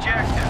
objective.